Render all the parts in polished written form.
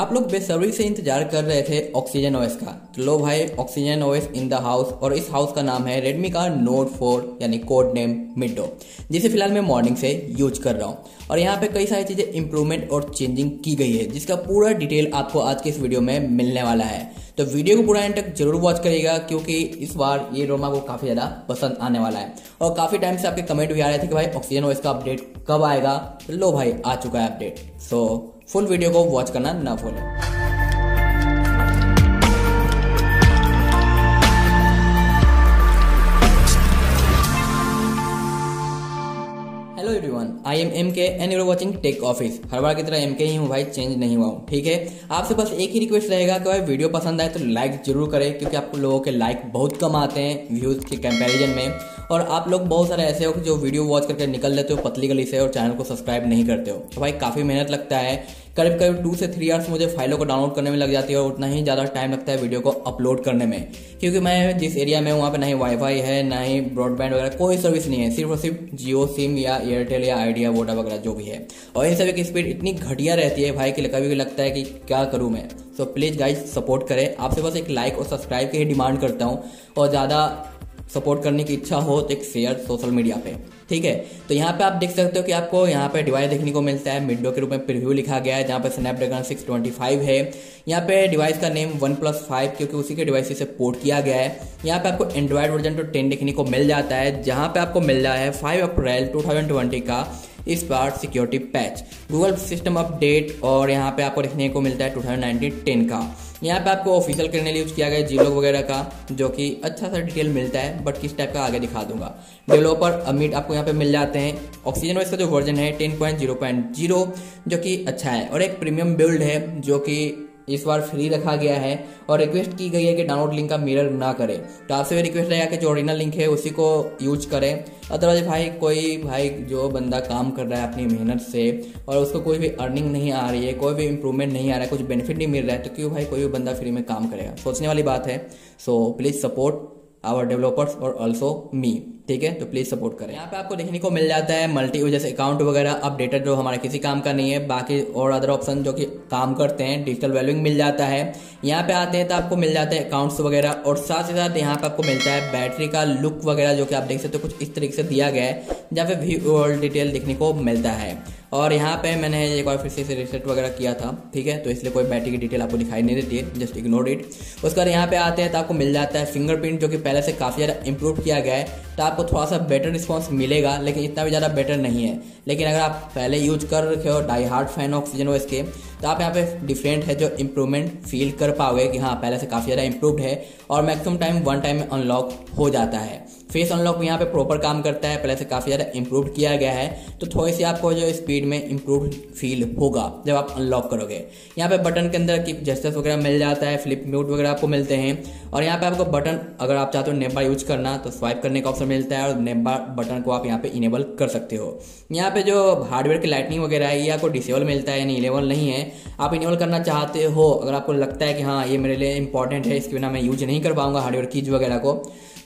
आप लोग बेसब्री से इंतजार कर रहे थे ऑक्सीजन ओएस का, तो लो भाई oxygen OS in the house. और इस हाउस का नाम है रेडमी का नोट 4 यानी कोड नेम मिडो, जिसे फिलहाल मैं मॉर्निंग से यूज कर रहा हूँ। और यहाँ पे कई सारी चीज़ें इंप्रूवमेंट और चेंजिंग की गई है, जिसका पूरा डिटेल आपको आज के इस वीडियो में मिलने वाला है। तो वीडियो को पूरा एंड तक जरूर वॉच करिएगा, क्योंकि इस बार ये रोमा को काफ़ी ज़्यादा पसंद आने वाला है। और काफ़ी टाइम से आपके कमेंट भी आ रहे थे कि भाई ऑक्सीजन ओएस का अपडेट कब आएगा। लो भाई आ चुका है अपडेट, सो फुल वीडियो को वॉच करना ना भूलें। Hello everyone, I am M K and you're watching tech office. हर बार की तरह एम के ही हूँ भाई, चेंज नहीं हुआ हूँ, ठीक है। आपसे बस एक ही रिक्वेस्ट रहेगा कि भाई वीडियो पसंद आए तो लाइक जरूर करें, क्योंकि आपको लोगों के लाइक बहुत कम आते हैं व्यूज़ के कंपैरिजन में। और आप लोग बहुत सारे ऐसे हो कि जो वीडियो वॉच करके निकल लेते हो पतली गली से और चैनल को सब्सक्राइब नहीं करते हो। तो भाई काफ़ी मेहनत लगता है, करीब करीब 2 से 3 आवर्स मुझे फाइलों को डाउनलोड करने में लग जाती है, और उतना ही ज़्यादा टाइम लगता है वीडियो को अपलोड करने में, क्योंकि मैं जिस एरिया में हूँ वहाँ पर ना ही वाईफाई है, ना ही ब्रॉडबैंड वगैरह कोई सर्विस नहीं है। सिर्फ और सिर्फ जियो सिम या एयरटेल या आइडिया वोडा वगैरह जो भी है, और इन सभी की स्पीड इतनी घटिया रहती है भाई कि कभी लगता है कि क्या करूँ मैं। सो प्लीज़ गाइज सपोर्ट करें, आपसे बस एक लाइक और सब्सक्राइब की ही डिमांड करता हूँ, और ज़्यादा सपोर्ट करने की इच्छा हो तो एक शेयर सोशल मीडिया पे, ठीक है। तो यहाँ पे आप देख सकते हो कि आपको यहाँ पे डिवाइस देखने को मिलता है मिडो के रूप में प्रीव्यू लिखा गया है, जहाँ पे स्नैपड्रैगन 625 है। यहाँ पे डिवाइस का नेम OnePlus 5, क्योंकि उसी के डिवाइस से पोर्ट किया गया है। यहाँ पे आपको एंड्रॉयड वर्जन 10 देखने को मिल जाता है, जहाँ पे आपको मिल रहा है 5 अप्रैल 2020 का इस बार security patch, Google system update, और यहाँ पे आपको देखने को मिलता है 2019-10 का। यहाँ पे आपको ऑफिशियल करने लिए यूज किया गया है जीलॉग वगैरह का, जो कि अच्छा सा डिटेल मिलता है, बट किस टाइप का आगे दिखा दूंगा। डेवलपर अमित आपको यहाँ पे मिल जाते हैं। ऑक्सीजन ओएस का जो वर्जन है 10.0.0 जो कि अच्छा है, और एक प्रीमियम बिल्ड है जो कि इस बार फ्री रखा गया है। और रिक्वेस्ट की गई है कि डाउनलोड लिंक का मिरर ना करें, तो आपसे भी रिक्वेस्ट रहेगा कि जो ओरिजिनल लिंक है उसी को यूज करें। अदरवाइज भाई कोई भाई जो बंदा काम कर रहा है अपनी मेहनत से और उसको कोई भी अर्निंग नहीं आ रही है, कोई भी इंप्रूवमेंट नहीं आ रहा है, कुछ बेनिफिट नहीं मिल रहा है, तो क्यों भाई कोई भी बंदा फ्री में काम करेगा? सोचने वाली बात है। So please support our developers और ऑल्सो मी, ठीक है। तो प्लीज़ सपोर्ट करें। यहाँ पे आपको देखने को मिल जाता है मल्टी यूजर्स अकाउंट वगैरह अपडेटर, जो हमारे किसी काम का नहीं है, बाकी और अदर ऑप्शन जो कि काम करते हैं। डिजिटल वैल्यूइंग मिल जाता है। यहाँ पे आते हैं तो आपको मिल जाता है अकाउंट्स वगैरह, और साथ ही साथ यहाँ पे आपको मिलता है बैटरी का लुक वगैरह, जो कि आप देख सकते हो कुछ इस तरीके से दिया गया है, जहाँ पे व्यू और डिटेल देखने को मिलता है। और यहाँ पे मैंने एक बार फिर से रिसेट वगैरह किया था, ठीक है, तो इसलिए कोई बैटरी की डिटेल आपको दिखाई नहीं देती है, जस्ट इग्नोर इट। उसके बाद यहाँ पे आते हैं तो आपको मिल जाता है फिंगरप्रिंट, जो कि पहले से काफ़ी ज़्यादा इंप्रूव किया गया है, तो आपको थोड़ा सा बेटर रिस्पॉन्स मिलेगा, लेकिन इतना भी ज़्यादा बेटर नहीं है। लेकिन अगर आप पहले यूज कर रखे हो, die hard fan oxygen OS के, तो आप यहाँ पे डिफरेंट है जो इम्प्रूवमेंट फील कर पाओगे कि हाँ पहले से काफ़ी ज़्यादा इम्प्रूवड है। और मैक्सिमम टाइम 1 टाइम में अनलॉक हो जाता है। फेस अनलॉक यहाँ पे प्रॉपर काम करता है, पहले से काफ़ी ज़्यादा इम्प्रूव किया गया है, तो थोड़ी सी आपको जो स्पीड में इम्प्रूव फील होगा जब आप अनलॉक करोगे। यहाँ पे बटन के अंदर की जेस्टर्स वगैरह मिल जाता है, फ्लिप म्यूट वगैरह आपको मिलते हैं। और यहाँ पे आपको बटन अगर आप चाहते हो नेम बार यूज करना तो स्वाइप करने का ऑप्शन मिलता है, और नेम बार बटन को आप यहाँ पे इनेबल कर सकते हो। यहाँ पे जो हार्डवेयर की लाइटनिंग वगैरह है ये आपको डिसेबल मिलता है, यानी इनेबल नहीं है। आप इनेबल करना चाहते हो अगर आपको लगता है कि हाँ ये मेरे लिए इंपॉर्टेंट है, इसके बिना मैं यूज नहीं कर पाऊंगा हार्डवेयर कीज वगैरह को,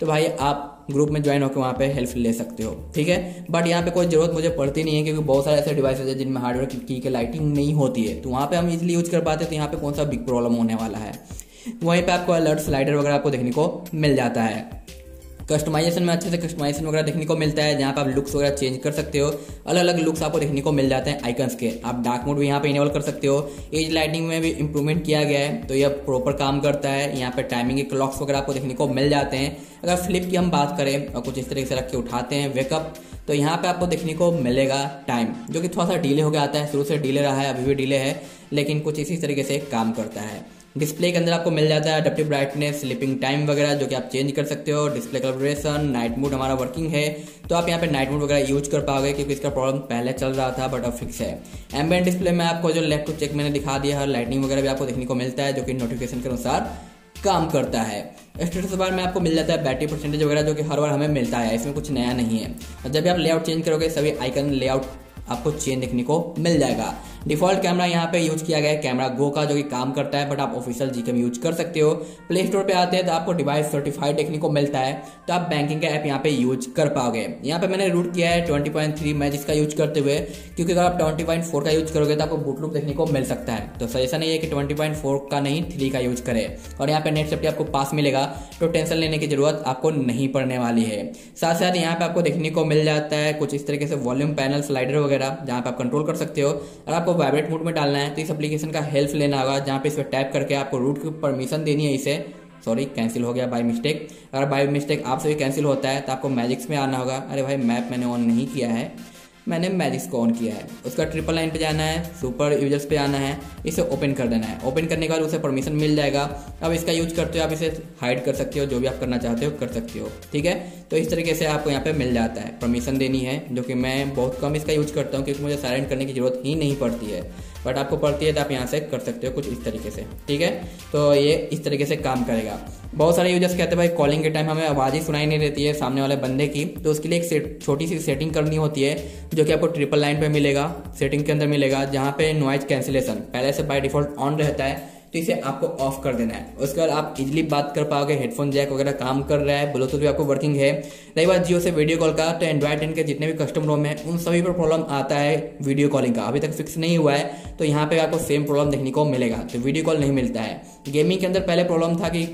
तो भाई आप ग्रुप में ज्वाइन होकर वहाँ पे हेल्प ले सकते हो, ठीक है। बट यहाँ पे कोई जरूरत मुझे पड़ती नहीं है, क्योंकि बहुत सारे ऐसे डिवाइसेज हैं जिनमें हार्डवेयर की के लाइटिंग नहीं होती है, तो वहाँ पे हम इजीली यूज कर पाते हैं, तो यहाँ पे कौन सा बिग प्रॉब्लम होने वाला है। वहीं पे आपको अलर्ट स्लाइडर वगैरह आपको देखने को मिल जाता है। कस्टमाइजेशन में अच्छे से कस्टमाइजेशन वगैरह देखने को मिलता है, जहाँ पे आप लुक्स वगैरह चेंज कर सकते हो, अलग अलग लुक्स आपको देखने को मिल जाते हैं आइकन्स के। आप डार्क मोड भी यहाँ पे इनेबल कर सकते हो। एज लाइटिंग में भी इंप्रूवमेंट किया गया है, तो यह प्रॉपर काम करता है। यहाँ पे टाइमिंग के क्लॉक्स वगैरह आपको देखने को मिल जाते हैं। अगर फ्लिप की हम बात करें और कुछ इस तरीके से रख के उठाते हैं वेकअप, तो यहाँ पे आपको देखने को मिलेगा टाइम, जो कि थोड़ा सा डिले हो गया आता है, शुरू से डिले रहा है, अभी भी डिले है, लेकिन कुछ इसी तरीके से काम करता है। डिस्प्ले के अंदर आपको मिल जाता है अडप्टिव ब्राइटनेस, स्लीपिंग टाइम वगैरह जो कि आप चेंज कर सकते हो, डिस्प्ले कलब्रेशन, नाइट मोड हमारा वर्किंग है, तो आप यहाँ पे नाइट मोड वगैरह यूज कर पाओगे, क्योंकि इसका प्रॉब्लम पहले चल रहा था बट अब फिक्स है। एम्बिएंट डिस्प्ले में आपको जो लेफ्ट टू चेक मैंने दिखा दिया है, लाइटनिंग वगैरह भी आपको देखने को मिलता है, जो कि नोटिफिकेशन के अनुसार काम करता है। स्टेटस बार में आपको मिल जाता है बैटरी परसेंटेज वगैरह, जो कि हर बार हमें मिलता है, इसमें कुछ नया नहीं है। और जब भी आप लेआउट चेंज करोगे सभी आइकन लेआउट आपको चेंज देखने को मिल जाएगा। डिफॉल्ट कैमरा यहाँ पे यूज किया गया है कैमरा गो का, जो कि काम करता है, बट आप ऑफिशियल जीकेम यूज कर सकते हो। प्ले स्टोर पे आते हैं तो आपको डिवाइस सर्टिफाइड देखने को मिलता है, तो आप बैंकिंग का ऐप यहाँ पे यूज कर पाओगे। यहाँ पे मैंने रूट किया है 20.3 मैजिस्क का यूज करते हुए, क्योंकि अगर आप 20.4 का यूज करोगे तो आपको बूटलूप देखने को मिल सकता है। तो सजेशन है कि 20.4 का नहीं 3 का यूज करें, और यहाँ पे नेट सेफ्टी आपको पास मिलेगा, तो टेंशन लेने की जरूरत आपको नहीं पड़ने वाली है। साथ साथ यहाँ पे आपको देखने को मिल जाता है कुछ इस तरीके से वॉल्यूम पैनल स्लाइडर वगैरह, जहाँ पे आप कंट्रोल कर सकते हो। और आपको वाइब्रेट मोड में डालना है तो इस एप्लीकेशन का हेल्प लेना होगा, जहाँ पे इस पर टैप करके आपको रूट की परमिशन देनी है। इसे सॉरी कैंसिल हो गया बाय मिस्टेक, अगर बाय मिस्टेक आपसे भी कैंसिल होता है तो आपको मैजिक्स में आना होगा। अरे भाई मैप मैंने ऑन नहीं किया है, मैंने मैजिक्स को ऑन किया है। उसका 999 पे जाना है, सुपर यूजर्स पे आना है, इसे ओपन कर देना है। ओपन करने के बाद उसे परमिशन मिल जाएगा। अब इसका यूज करते हो आप इसे हाइड कर सकते हो, जो भी आप करना चाहते हो कर सकते हो, ठीक है। तो इस तरीके से आपको यहाँ पे मिल जाता है, परमिशन देनी है, जो कि मैं बहुत कम इसका यूज करता हूँ क्योंकि मुझे साइलेंट करने की जरूरत ही नहीं पड़ती है, बट आपको पड़ती है तो आप यहाँ से कर सकते हो कुछ इस तरीके से, ठीक है। तो ये इस तरीके से काम करेगा। बहुत सारे यूजर्स कहते हैं भाई कॉलिंग के टाइम हमें आवाज़ ही सुनाई नहीं देती है सामने वाले बंदे की, तो उसके लिए एक छोटी सी सेटिंग करनी होती है, जो कि आपको 999 पे मिलेगा, सेटिंग के अंदर मिलेगा, जहाँ पे नॉइज कैंसिलेशन पहले से बाय डिफॉल्ट ऑन रहता है, तो इसे आपको ऑफ कर देना है। उसके बाद आप इजिली बात कर पाओगे, हेडफोन जैक वगैरह काम कर रहा है, ब्लूटूथ भी आपको वर्किंग है। रही बात जियो से वीडियो कॉल का, तो Android 10 के जितने भी कस्टम रोम है उन सभी पर प्रॉब्लम आता है वीडियो कॉलिंग का, अभी तक फिक्स नहीं हुआ है, तो यहाँ पे आपको सेम प्रॉब्लम देखने को मिलेगा, तो वीडियो कॉल नहीं मिलता है। गेमिंग के अंदर पहले प्रॉब्लम था कि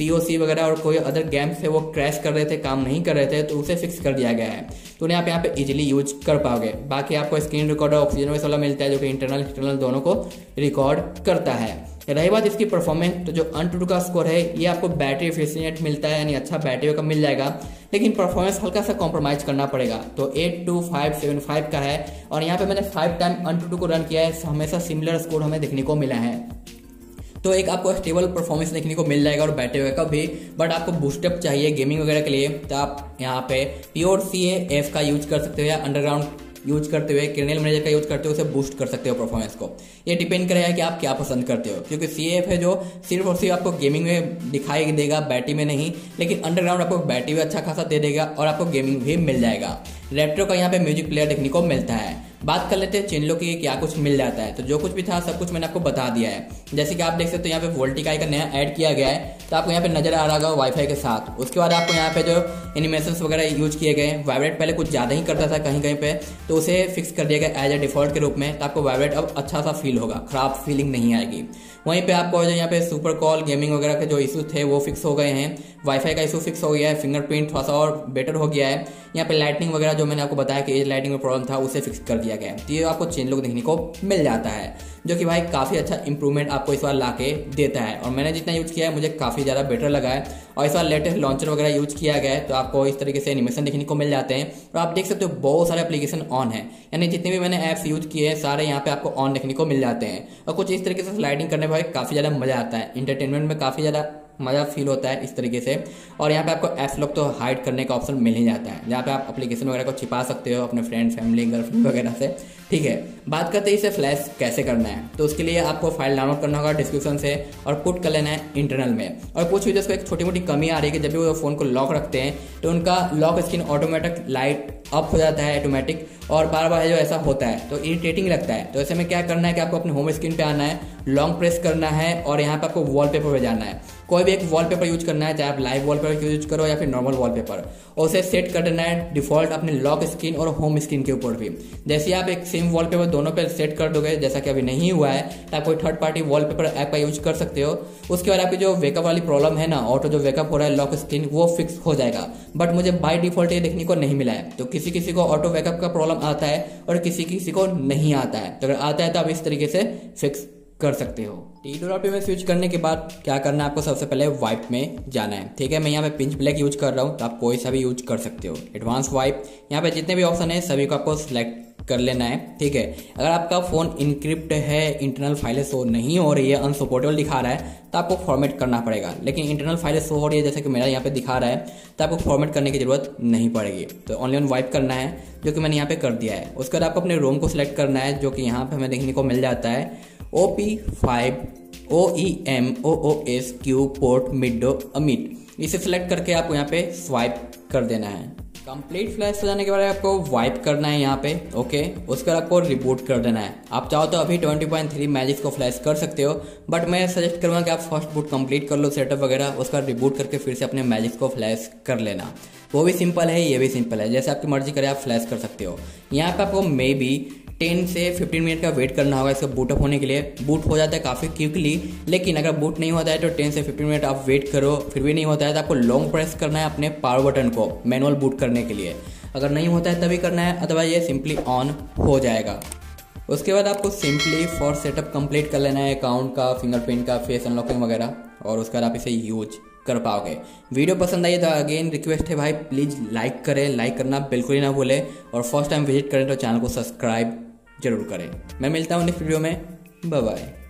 COC वगैरह और कोई अदर गेम्स है वो क्रैश कर रहे थे, काम नहीं कर रहे थे, तो उसे फिक्स कर दिया गया है, तो उन्हें आप यहाँ पे इजिली यूज कर पाओगे। बाकी आपको स्क्रीन रिकॉर्डर ऑक्सीजन OS वाला मिलता है, जो कि इंटरनल एक्सटर्नल दोनों को रिकॉर्ड करता है। रही बात इसकी परफॉर्मेंस, तो जो Antutu का स्कोर है ये आपको बैटरी एफिशिएंट मिलता है, यानी अच्छा बैटरी बैकअप मिल जाएगा, लेकिन परफॉर्मेंस हल्का सा कॉम्प्रोमाइज करना पड़ेगा। तो 82575 का है, और यहाँ पे मैंने 5 टाइम Antutu को रन किया है, हमेशा सिमिलर स्कोर हमें देखने को मिला है, तो एक आपको स्टेबल परफॉर्मेंस देखने को मिल जाएगा और बैटरी बैकअप भी। बट आपको बूस्टअप चाहिए गेमिंग वगैरह के लिए, तो आप यहाँ पे प्योर CAF का यूज कर सकते हो, या अंडरग्राउंड यूज करते हुए कर्नल मैनेजर का यूज करते हुए उसे बूस्ट कर सकते हो परफॉर्मेंस को। ये डिपेंड करेगा कि आप क्या पसंद करते हो, क्योंकि CAF है जो सिर्फ और सिर्फ आपको गेमिंग में दिखाई देगा, बैटरी में नहीं, लेकिन अंडरग्राउंड आपको बैटरी भी अच्छा खासा दे देगा और आपको गेमिंग भी मिल जाएगा। रेट्रो का यहाँ पे म्यूजिक प्लेयर देखने को मिलता है। बात कर लेते हैं चैनलों की क्या कुछ मिल जाता है, तो जो कुछ भी था सब कुछ मैंने आपको बता दिया है। जैसे कि आप देख सकते हो यहाँ पे वोल्टी का नया ऐड किया गया है, तो आपको यहाँ पे नजर आ रहा होगा वाईफाई के साथ। उसके बाद आपको यहाँ पे जो एनिमेशंस वगैरह यूज किए गए, वाइब्रेट पहले कुछ ज़्यादा ही करता था कहीं कहीं पे, तो उसे फिक्स कर दिया गया एज ए डिफॉल्ट के रूप में, तो आपको वाइब्रेट अब अच्छा सा फील होगा, खराब फीलिंग नहीं आएगी। वहीं पे आपको जो यहाँ पे सुपर कॉल गेमिंग वगैरह के जो इशू थे वो फिक्स हो गए हैं, वाईफाई का इशू फिक्स हो गया है, फिंगरप्रिंट थोड़ा सा और बेटर हो गया है। यहाँ पे लाइटिंग वगैरह जो मैंने आपको बताया कि एज लाइटिंग में प्रॉब्लम था उसे फिक्स कर दिया गया है। तो ये आपको चेन लोग देखने को मिल जाता है, जो कि भाई काफ़ी अच्छा इंप्रूवमेंट आपको इस बार ला के देता है, और मैंने जितना यूज़ किया है मुझे काफ़ी ज़्यादा बेटर लगा है। और इस बार लेटेस्ट लॉन्चर वगैरह यूज किया गया है, तो आपको इस तरीके से एनिमेशन देखने को मिल जाते हैं, और आप देख सकते हो बहुत सारे एप्लीकेशन ऑन है, यानी जितने भी मैंने ऐप्स यूज किए हैं सारे यहाँ पे आपको ऑन देखने को मिल जाते हैं। और कुछ इस तरीके से स्लाइडिंग करने पर काफ़ी ज़्यादा मज़ा आता है, इंटरटेनमेंट में काफ़ी ज़्यादा मज़ा फील होता है इस तरीके से। और यहाँ पे आपको ऐप्स लोग तो हाइड करने का ऑप्शन मिल ही जाता है, जहाँ पे आप एप्लीकेशन वगैरह को छिपा सकते हो अपने फ्रेंड फैमिली गर्लफ्रेंड वगैरह से, ठीक है। बात करते हैं इसे फ्लैश कैसे करना है, तो उसके लिए आपको फाइल डाउनलोड करना होगा डिस्क्रिप्शन से और पुट कर लेना है इंटरनल में। और कुछ यूजर्स को एक छोटी मोटी कमी आ रही है कि जब भी वो फ़ोन को लॉक रखते हैं तो उनका lock screen automatic light up हो जाता है ऑटोमेटिक, और बार बार जो ऐसा होता है तो इरिटेटिंग लगता है। तो ऐसे में क्या करना है कि आपको अपने होम स्क्रीन पे आना है, लॉन्ग प्रेस करना है, और यहाँ पे आपको वॉलपेपर पे जाना है, कोई भी एक वॉलपेपर यूज करना है, चाहे आप लाइव वॉलपेपर यूज करो या फिर नॉर्मल वॉलपेपर, और उसे सेट कर देना है डिफॉल्ट अपने लॉक स्क्रीन और होम स्क्रीन के ऊपर भी। जैसे आप एक सेम वॉलपेपर दोनों पे सेट कर दोगे, जैसा कि अभी नहीं हुआ है, तो आप कोई थर्ड पार्टी वॉलपेपर ऐप का यूज कर सकते हो। उसके बाद आपकी जो वेकअप वाली प्रॉब्लम है ना, ऑटो जो वेकअप हो रहा है लॉक स्क्रीन, वो फिक्स हो जाएगा, बट मुझे बाय डिफॉल्ट ये देखने को नहीं मिला है। तो किसी किसी को ऑटो वेकअप का प्रॉब्लम आता है और किसी किसी को नहीं आता है, तो अगर आता है तो आप इस तरीके से फिक्स कर सकते हो। TWRP में स्विच करने के बाद क्या करना है, आपको सबसे पहले वाइप में जाना है, ठीक है। मैं यहाँ पे पिंच ब्लैक यूज कर रहा हूँ, तो आप कोई सा भी यूज कर सकते हो। एडवांस वाइप, यहाँ पे जितने भी ऑप्शन है सभी को आपको सिलेक्ट कर लेना है, ठीक है। अगर आपका फ़ोन इनक्रिप्ट है, इंटरनल फाइलें शो नहीं हो रही है, अनसपोर्टेबल दिखा रहा है, तो आपको फॉर्मेट करना पड़ेगा। लेकिन इंटरनल फाइलें शो हो रही है जैसे कि मेरा यहाँ पे दिखा रहा है, तो आपको फॉर्मेट करने की जरूरत नहीं पड़ेगी, तो ओनली ऑन वाइप करना है, जो कि मैंने यहाँ पे कर दिया है। उसके बाद आपको अपने रोम को सिलेक्ट करना है, जो कि यहाँ पर हमें देखने को मिल जाता है OP5OEMOOSQ port middo Amit, इसे सिलेक्ट करके आपको यहाँ पे स्वाइप कर देना है। कंप्लीट फ्लैश सजाने के बाद आपको वाइप करना है यहाँ पे, ओके। उसके बाद आपको रिबूट कर देना है। आप चाहो तो अभी 20.3 मैजिस्क को फ्लैश कर सकते हो, बट मैं सजेस्ट करूँगा कि आप फर्स्ट बूट कंप्लीट कर लो सेटअप वगैरह, उसका रिबूट करके फिर से अपने मैजिस्क को फ्लैश कर लेना। वो भी सिंपल है, ये भी सिंपल है, जैसे आपकी मर्जी करे आप फ्लैश कर सकते हो। यहाँ पर आपको मे बी 10 से 15 मिनट का वेट करना होगा इसका बूटअप होने के लिए। बूट हो जाता है काफ़ी क्विकली, लेकिन अगर बूट नहीं होता है तो 10 से 15 मिनट आप वेट करो, फिर भी नहीं होता है तो आपको लॉन्ग प्रेस करना है अपने पावर बटन को मैनुअल बूट करने के लिए। अगर नहीं होता है तभी करना है, अथवा ये सिंपली ऑन हो जाएगा। उसके बाद आपको सिंपली फॉर सेटअप कंप्लीट कर लेना है, अकाउंट का, फिंगरप्रिंट का, फेस अनलॉकिंग वगैरह, और उसके बाद आप इसे यूज कर पाओगे। वीडियो पसंद आई तो अगेन रिक्वेस्ट है भाई, प्लीज़ लाइक करें, लाइक करना बिल्कुल ही ना भूले, और फर्स्ट टाइम विजिट करें तो चैनल को सब्सक्राइब जरूर करें। मैं मिलता हूँ नेक्स्ट वीडियो में, बाय बाय।